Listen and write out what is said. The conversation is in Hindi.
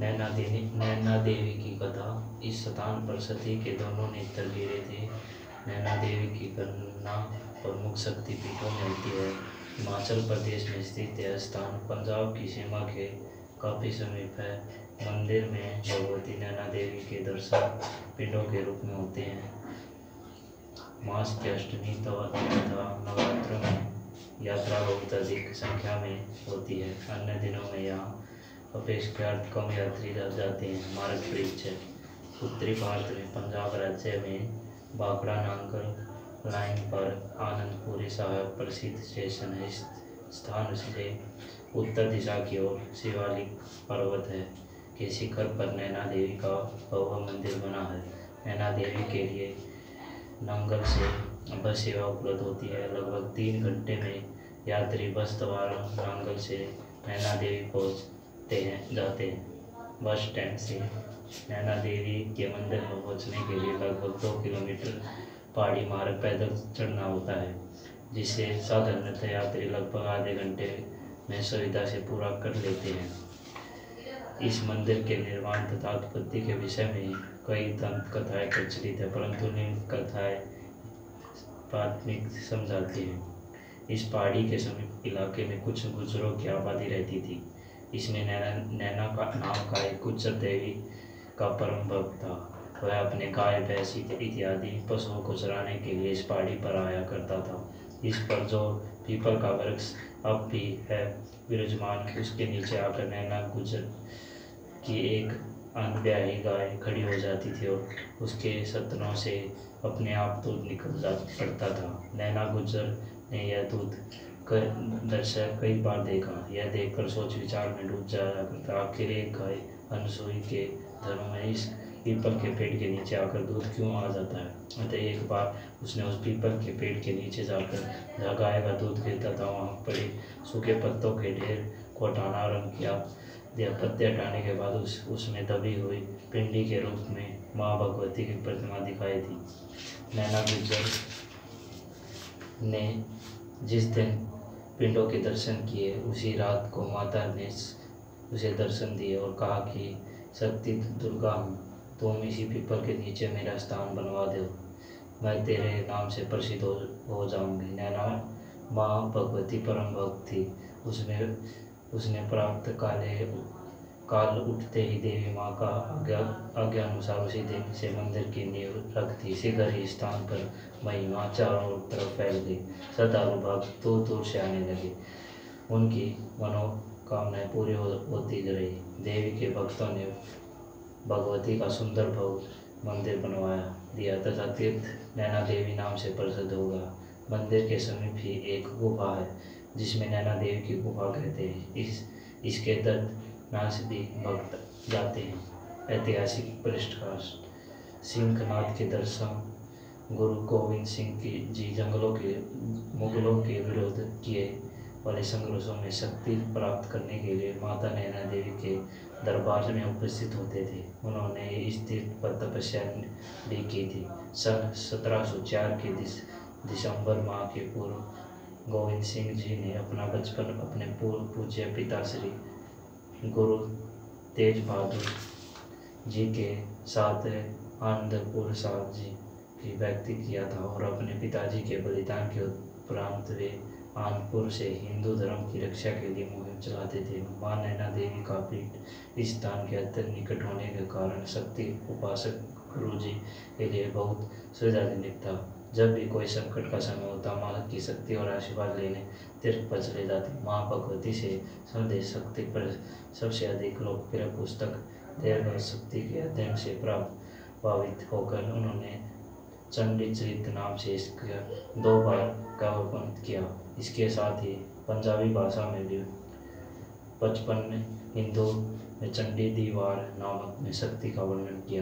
नैना देवी की कथा। इस स्थान पर सती के दोनों नेत्र गिरे थे। नैना देवी की गणना प्रमुख शक्ति पीठों में मिलती है। हिमाचल प्रदेश में स्थित यह स्थान पंजाब की सीमा के काफ़ी समीप है। मंदिर में भगवती नैना देवी के दर्शन पिंडों के रूप में होते हैं। महाअष्टमी तथा नवरात्रों में यात्रा बहुत अधिक संख्या में होती है। अन्य दिनों में यहाँ अपेक्षाकृत कम यात्री जाते हैं। मार्ग परीक्षा उत्तरी भारत में पंजाब राज्य में भाखड़ा, नांगल लाइन पर आनंदपुर साहब प्रसिद्ध स्टेशन है। इस स्थान से उत्तर दिशा की ओर शिवालिक पर्वत है के शिखर पर नैना देवी का भव्य मंदिर बना है। नैना देवी के लिए नांगल से बस सेवा उपलब्ध होती है। लगभग 3 घंटे में यात्री बस द्वारा नांगल से नैना देवी जाते हैं। बस स्टैंड से नैना देवी के मंदिर में पहुंचने के लिए लगभग 2 किलोमीटर पहाड़ी मार्ग पैदल चढ़ना होता है, जिसे साधारणतः यात्री लगभग आधे घंटे में सुविधा से पूरा कर लेते हैं। इस मंदिर के निर्माण तथा उत्पत्ति के विषय में कई दंत कथाएँ प्रचलित है, परंतु निम्न कथाएँ प्राथमिक समझाती हैं। इस पहाड़ी के समीप इलाके में कुछ गुजरों की आबादी रहती थी। इसमें नैना नाम का एक गुजर देवी का परम भक्त था। वह अपने गाय, भैंस इत्यादि पशुओं को चराने के लिए इस पहाड़ी पर आया करता था। इस पर जो पीपल का वृक्ष अब भी है विराजमान, उसके नीचे आकर नैना गुजर की एक अनब्याही गाय खड़ी हो जाती थी और उसके सतनों से अपने आप दूध निकल पड़ता था। नैना गुजर ने यह दूध दर्शक कई बार देखा। यह देखकर सोच विचार में डूब जाया करता। आखिर एक गाय अनसुई के धर्म में इस पीपल के पेड़ के नीचे आकर दूध क्यों आ जाता है। अतः एक बार उसने उस पीपल के पेड़ के नीचे जाकर जहाँ गाय का दूध गिरता था वहाँ पड़े सूखे पत्तों के ढेर को हटाना आरम्भ किया। पत्ते हटाने के बाद उसमें दबी हुई पिंडी के रूप में माँ भगवती की प्रतिमा दिखाई थी। नैना गुजर ने जिस दिन पिंडों के दर्शन किए उसी रात को माता ने उसे दर्शन दिए और कहा कि शक्ति दुर्गा हूँ, तुम इसी पीपल के नीचे मेरा स्थान बनवा दो, मैं तेरे नाम से प्रसिद्ध हो जाऊँगी। नैना माँ भगवती परम भक्त थी। उसने प्राप्त काल उठते ही देवी माँ का आज्ञा अनुसार उसी दिन से मंदिर की नींव रख दी। शीघ्र ही स्थान पर महिमा चारों तरफ फैल गई। श्रद्धालु भक्त दूर दूर से आने लगे। उनकी मनोकामनाएं पूरी होती रही। देवी के भक्तों ने भगवती का सुंदर भव्य मंदिर बनवाया दिया तथा तीर्थ नैना देवी नाम से प्रसिद्ध हो गया। मंदिर के समीप ही एक गुफा है जिसमें नैना देवी की गुफा कहते हैं। इसके दर्शनार्थ भी भक्त जाते हैं। ऐतिहासिक पृष्ठभूमि सिंहनाथ के दर्शन गुरु गोविंद सिंह जी जंगलों के मुगलों के विरोध किए वाले संघर्षों में शक्ति प्राप्त करने के लिए माता नैना देवी के दरबार में उपस्थित होते थे। उन्होंने इस तीर्थ पर तपस्या भी की थी। सन 1704 के दिसंबर माह के पूर्व गोविंद सिंह जी ने अपना बचपन अपने पूर्व पूज्य पिता श्री गुरु तेज बहादुर जी के साथ आनंदपुर साहब जी की व्यतीत किया था और अपने पिताजी के बलिदान के उपरांत वे आनंदपुर से हिंदू धर्म की रक्षा के लिए मुहिम चलाते थे। माँ नैना देवी का पीठ इस स्थान के अत्यंत निकट होने के कारण शक्ति उपासक गुरु जी के लिए बहुत सुविधाजनक था। जब भी कोई संकट का समय होता माँ की शक्ति और आशीर्वाद लेने तीर्थ पर चले जाते। माँ भगवती से संबंधित शक्ति पर सबसे अधिक लोकप्रिय पुस्तक देवगन शक्ति के अध्ययन से प्रभावित होकर उन्होंने चंडीचरित नाम से इसका 2 बार का अनुवाद किया। इसके साथ ही पंजाबी भाषा में भी 55 हिंदू में चंडी दीवार नामक में शक्ति का वर्णन किया।